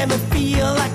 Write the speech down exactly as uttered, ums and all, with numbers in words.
let me feel like